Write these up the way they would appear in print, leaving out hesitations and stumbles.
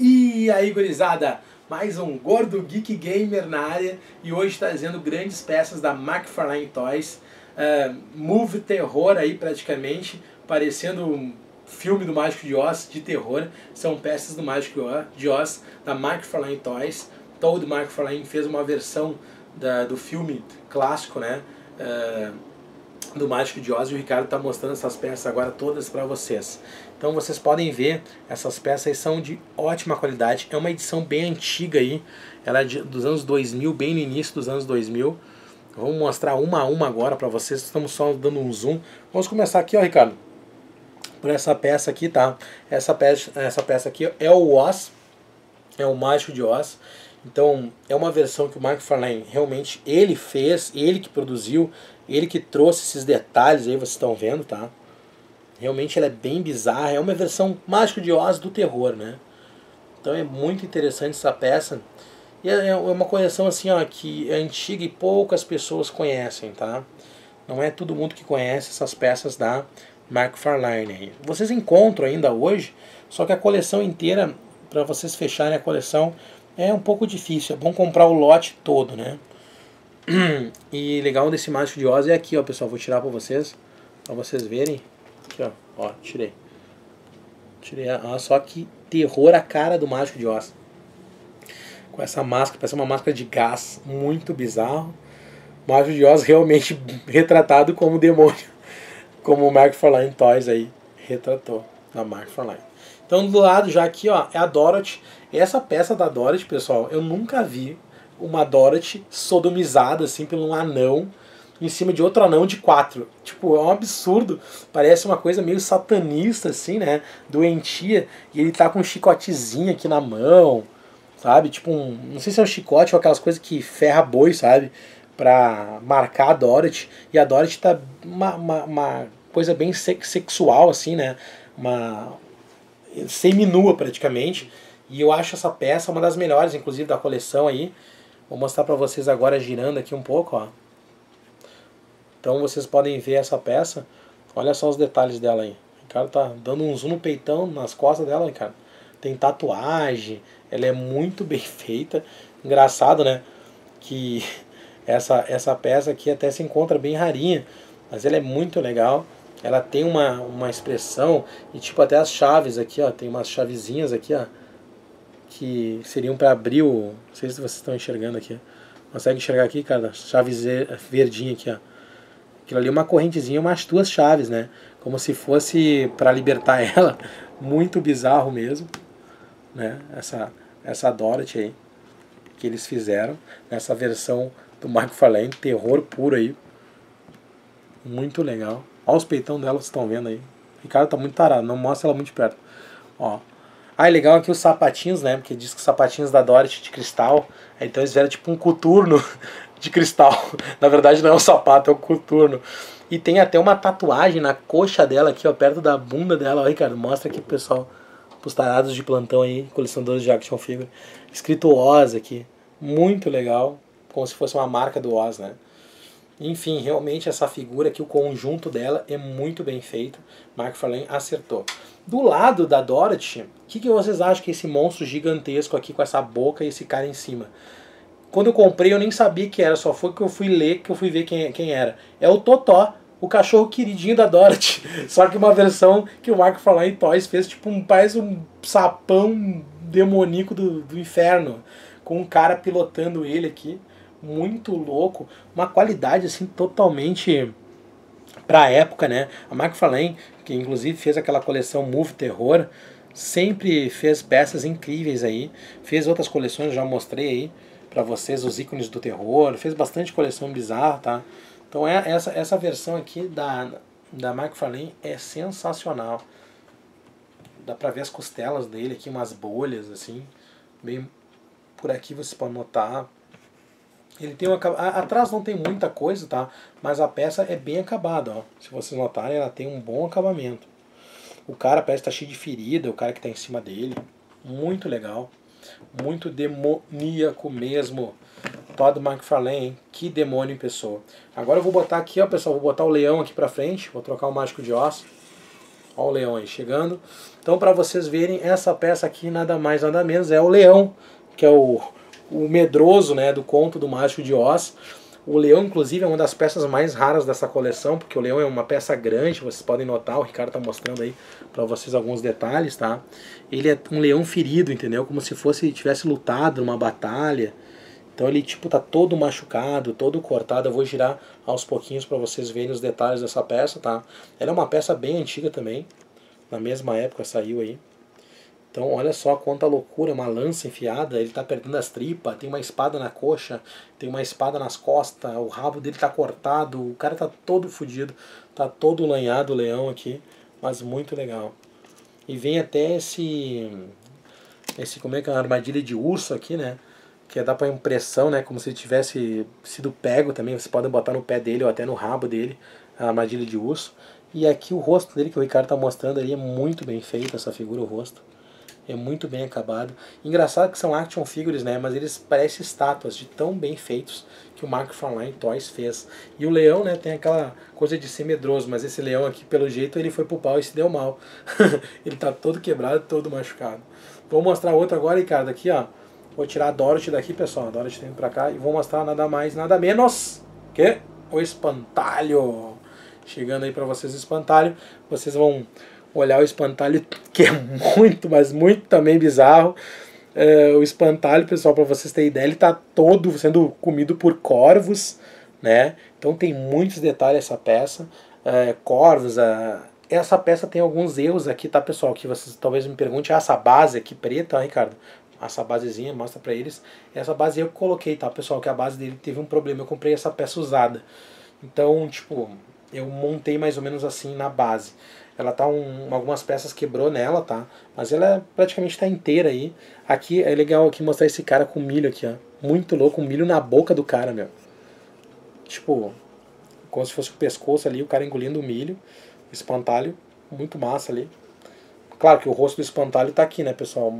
E aí, gurizada, mais um Gordo Geek Gamer na área e hoje trazendo grandes peças da McFarlane Toys, movie terror aí praticamente, parecendo um filme do Mágico de Oz de terror. São peças do Mágico de Oz da McFarlane Toys. Todd McFarlane fez uma versão do filme clássico, né, do Mágico de Oz, e o Ricardo está mostrando essas peças agora todas para vocês. Então vocês podem ver, essas peças são de ótima qualidade, é uma edição bem antiga aí, ela é dos anos 2000, bem no início dos anos 2000. Vamos mostrar uma a uma agora para vocês, estamos só dando um zoom. Vamos começar aqui, ó, Ricardo, por essa peça aqui, tá? Essa peça aqui é o Oz, é o Mágico de Oz. Então é uma versão que o McFarlane realmente ele fez, ele que produziu, ele que trouxe esses detalhes aí, vocês estão vendo, tá? Realmente ela é bem bizarra, é uma versão Mágico de Oz do terror, né? Então é muito interessante essa peça. E é uma coleção assim, ó, que é antiga e poucas pessoas conhecem, tá? Não é todo mundo que conhece essas peças da McFarlane aí. Vocês encontram ainda hoje, só que a coleção inteira, para vocês fecharem a coleção, é um pouco difícil, é bom comprar o lote todo, né? E legal desse Mágico de Oz é aqui, ó, pessoal, vou tirar pra vocês verem. Aqui, ó, ó, tirei. Olha só que terror a cara do Mágico de Oz. Com essa máscara, parece uma máscara de gás, muito bizarro. Mágico de Oz realmente retratado como demônio, como o McFarlane Toys aí retratou na McFarlane. Então do lado já aqui, ó, é a Dorothy. Essa peça da Dorothy, pessoal, eu nunca vi uma Dorothy sodomizada assim por um anão em cima de outro anão de 4. Tipo, é um absurdo. Parece uma coisa meio satanista assim, né? Doentia. E ele tá com um chicotezinho aqui na mão, sabe? Tipo um, não sei se é um chicote ou aquelas coisas que ferra boi, sabe? Pra marcar a Dorothy. E a Dorothy tá uma coisa bem sexual assim, né? Uma seminua praticamente. E eu acho essa peça uma das melhores, inclusive, da coleção aí. Vou mostrar pra vocês agora girando aqui um pouco, ó. Então vocês podem ver essa peça. Olha só os detalhes dela aí. O Ricardo tá dando um zoom no peitão, nas costas dela, Ricardo. Tem tatuagem, ela é muito bem feita. Engraçado, né? Que essa peça aqui até se encontra bem rarinha. Mas ela é muito legal. Ela tem uma expressão e tipo até as chaves aqui, ó. Tem umas chavezinhas aqui, ó, que seriam para abrir o... Não sei se vocês estão enxergando aqui. Consegue enxergar aqui, cara? Chave verdinha aqui, ó. Aquilo ali é uma correntezinha, umas 2 chaves, né? Como se fosse para libertar ela. Muito bizarro mesmo, né? Essa Dorothy aí que eles fizeram nessa versão do McFarlane, terror puro aí. Muito legal. Olha os peitão dela, vocês estão vendo aí. O Ricardo tá muito tarado, não mostra ela muito de perto. Ó. Ah, é legal aqui os sapatinhos, né? Porque diz que os sapatinhos da Dorothy de cristal. Então eles fizeram tipo um coturno de cristal. Na verdade não é um sapato, é um coturno. E tem até uma tatuagem na coxa dela aqui, ó, perto da bunda dela. Olha, cara, mostra aqui pro pessoal, pros tarados de plantão aí, colecionadores de action figure. Escrito Oz aqui. Muito legal. Como se fosse uma marca do Oz, né? Enfim, realmente essa figura aqui, o conjunto dela é muito bem feito. McFarlane acertou. Do lado da Dorothy, o que vocês acham que é esse monstro gigantesco aqui com essa boca e esse cara em cima? Quando eu comprei eu nem sabia que era, só foi que eu fui ler, que eu fui ver quem era. É o Totó, o cachorro queridinho da Dorothy. Só que uma versão que o McFarlane Toys fez, tipo um sapão demoníaco do inferno. Com um cara pilotando ele aqui. Muito louco, uma qualidade assim totalmente pra época, né? A McFarlane, que inclusive fez aquela coleção Movie Terror, sempre fez peças incríveis aí, fez outras coleções, já mostrei aí pra vocês os ícones do terror, fez bastante coleção bizarra, tá? Então é essa versão aqui da McFarlane é sensacional. Dá pra ver as costelas dele aqui, umas bolhas assim, bem por aqui você pode notar. Ele tem atrás não tem muita coisa, tá? Mas a peça é bem acabada, ó. Se vocês notarem, ela tem um bom acabamento. O cara parece que tá cheio de ferida, o cara que tá em cima dele. Muito legal. Muito demoníaco mesmo. Todd McFarlane, hein? Que demônio em pessoa. Agora eu vou botar aqui, ó, pessoal. Vou botar o leão aqui pra frente. Vou trocar o Mágico de Oz. Olha o leão aí chegando. Então, para vocês verem, essa peça aqui nada mais nada menos é o leão, que é o medroso, né, do conto do Mágico de Oz. O leão, inclusive, é uma das peças mais raras dessa coleção, porque o leão é uma peça grande, vocês podem notar, o Ricardo está mostrando aí para vocês alguns detalhes, tá? Ele é um leão ferido, entendeu? Como se fosse, tivesse lutado numa batalha. Então ele, tipo, tá todo machucado, todo cortado. Eu vou girar aos pouquinhos para vocês verem os detalhes dessa peça, tá? Ela é uma peça bem antiga também, na mesma época saiu aí. Então olha só quanta loucura, uma lança enfiada, ele tá perdendo as tripas, tem uma espada na coxa, tem uma espada nas costas, o rabo dele tá cortado, o cara tá todo fudido, tá todo lanhado o leão aqui, mas muito legal. E vem até esse como é que é, uma armadilha de urso aqui, né? Que dá pra impressão, né, como se ele tivesse sido pego também, vocês podem botar no pé dele ou até no rabo dele, a armadilha de urso. E aqui o rosto dele que o Ricardo tá mostrando ali é muito bem feito, essa figura, o rosto. É muito bem acabado. Engraçado que são action figures, né? Mas eles parecem estátuas de tão bem feitos que o McFarlane Toys fez. E o leão, né? Tem aquela coisa de ser medroso. Mas esse leão aqui, pelo jeito, ele foi pro pau e se deu mal. Ele tá todo quebrado, todo machucado. Vou mostrar outro agora, Ricardo. Aqui, ó. Vou tirar a Dorothy daqui, pessoal. A Dorothy tá indo pra cá. E vou mostrar nada mais, nada menos que o espantalho. Chegando aí pra vocês o espantalho. Vocês vão olhar o espantalho, que é muito, mas muito também bizarro. O espantalho, pessoal, para vocês terem ideia, ele tá todo sendo comido por corvos, né? Então tem muitos detalhes essa peça. Corvos, essa peça tem alguns erros aqui, tá, pessoal? Que vocês talvez me perguntem, essa base aqui preta, ó, Ricardo? Essa basezinha, mostra pra eles. Essa base eu coloquei, tá, pessoal? Que a base dele teve um problema, eu comprei essa peça usada. Então, tipo, eu montei mais ou menos assim na base. Ela tá algumas peças quebrou nela, tá? Mas ela praticamente tá inteira aí. Aqui é legal aqui mostrar esse cara com milho aqui, ó. Muito louco, um milho na boca do cara, meu. Tipo, como se fosse o pescoço ali, o cara engolindo o milho. O espantalho, muito massa ali. Claro que o rosto do espantalho tá aqui, né, pessoal?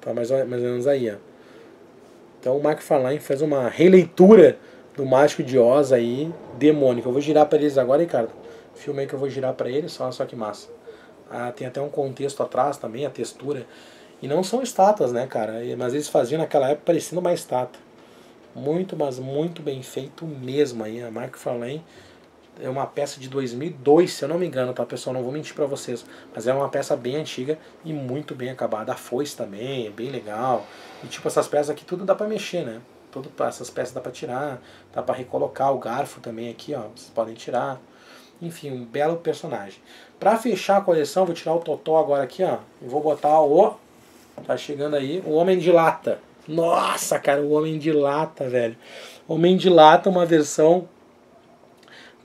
Tá mais ou menos aí, ó. Então o McFarlane fez uma releitura do Mágico de Oz aí, demônico. Eu vou girar pra eles agora, Ricardo. Filme aí que eu vou girar pra ele, só que massa. Ah, tem até um contexto atrás também, a textura. E não são estátuas, né, cara? Mas eles faziam naquela época parecendo uma estátua. Muito, mas muito bem feito mesmo aí. A McFarlane é uma peça de 2002, se eu não me engano, tá, pessoal? Não vou mentir pra vocês. Mas é uma peça bem antiga e muito bem acabada. A foice também é bem legal. E tipo, essas peças aqui tudo dá pra mexer, né? Essas peças dá pra tirar, dá pra recolocar. O garfo também aqui, ó, vocês podem tirar. Enfim, um belo personagem. Pra fechar a coleção, vou tirar o Totó agora aqui, ó. E vou botar o... Tá chegando aí. O Homem de Lata. Nossa, cara, o Homem de Lata, velho. Homem de Lata, uma versão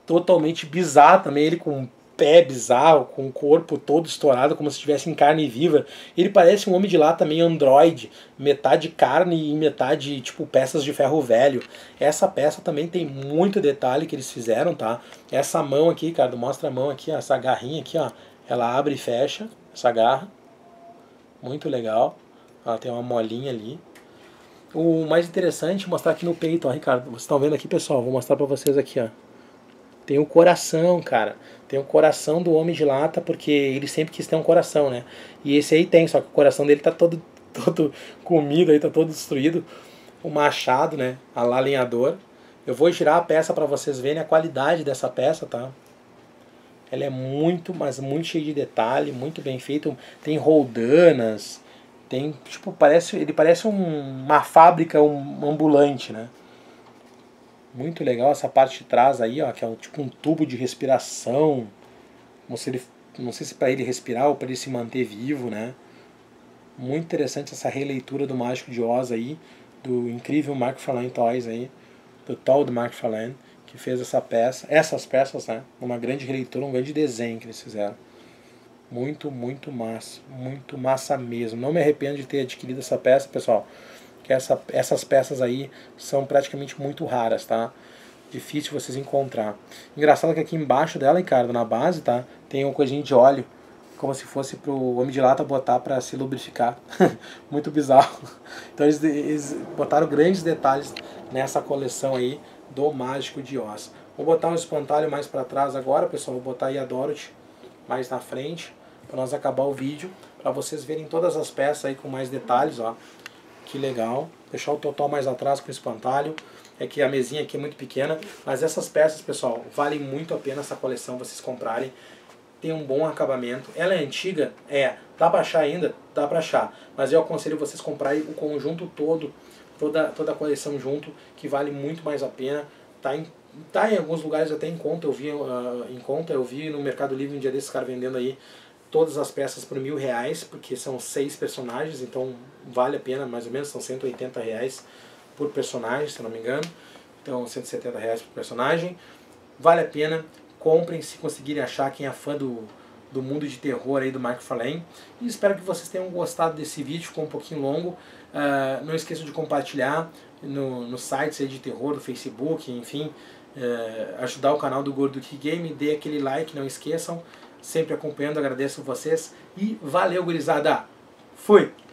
totalmente bizarra também. Ele com um pé bizarro, com o corpo todo estourado, como se estivesse em carne viva. Ele parece um Homem de Lata meio androide. Metade carne e metade, tipo, peças de ferro velho. Essa peça também tem muito detalhe que eles fizeram, tá? Essa mão aqui, cara, mostra a mão aqui, ó, essa garrinha aqui, ó. Ela abre e fecha, essa garra. Muito legal. Ela tem uma molinha ali. O mais interessante, mostrar aqui no peito, ó, Ricardo. Vocês estão vendo aqui, pessoal? Vou mostrar pra vocês aqui, ó. Tem o coração, cara. Tem o coração do Homem de Lata, porque ele sempre quis ter um coração, né? E esse aí tem, só que o coração dele tá todo comido aí, tá todo destruído. O machado, né? A lá lenhador. Eu vou girar a peça pra vocês verem a qualidade dessa peça, tá? Ela é muito, mas muito cheia de detalhe, muito bem feito. Tem roldanas, tem, tipo, ele parece uma fábrica ambulante, né? Muito legal essa parte de trás aí, ó, que é tipo um tubo de respiração. Não sei se para ele respirar ou para ele se manter vivo, né? Muito interessante essa releitura do Mágico de Oz aí, do incrível McFarlane Toys aí, do Todd McFarlane, que fez essa peça, essas peças, né? Uma grande releitura, um grande desenho que eles fizeram. Muito, muito massa mesmo. Não me arrependo de ter adquirido essa peça, pessoal. Que essas peças aí são praticamente muito raras, tá? Difícil vocês encontrar. Engraçado que aqui embaixo dela, Ricardo, na base, tá? Tem uma coisinha de óleo, como se fosse pro Homem de Lata botar pra se lubrificar. Muito bizarro. Então eles botaram grandes detalhes nessa coleção aí do Mágico de Oz. Vou botar um espantalho mais pra trás agora, pessoal. Vou botar aí a Dorothy. mais na frente, para nós acabar o vídeo, para vocês verem todas as peças aí com mais detalhes, ó. Que legal. Deixar o total mais atrás com o espantalho. É que a mesinha aqui é muito pequena, mas essas peças, pessoal, valem muito a pena essa coleção vocês comprarem. Tem um bom acabamento. Ela é antiga? É. Dá pra achar ainda? Dá pra achar. Mas eu aconselho vocês comprarem o conjunto todo, toda a coleção junto, que vale muito mais a pena. Tá em alguns lugares até em conta. Eu vi no Mercado Livre um dia desses caras vendendo aí todas as peças por R$1.000, porque são 6 personagens, então vale a pena, mais ou menos, são R$180 por personagem, se não me engano. Então R$170 por personagem. Vale a pena, comprem se conseguirem achar, quem é fã do mundo de terror aí do McFarlane. E espero que vocês tenham gostado desse vídeo, ficou um pouquinho longo. Não esqueçam de compartilhar nos sites aí de terror, no Facebook, enfim. Ajudar o canal do Gordo Geek Gamer, dê aquele like, não esqueçam. Sempre acompanhando, agradeço vocês e valeu, gurizada! Fui!